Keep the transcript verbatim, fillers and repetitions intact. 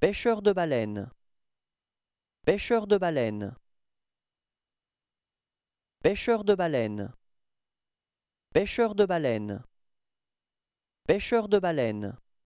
Pêcheur de baleine. Pêcheur de baleine. Pêcheur de baleine. Pêcheur de baleine. Pêcheur de baleine.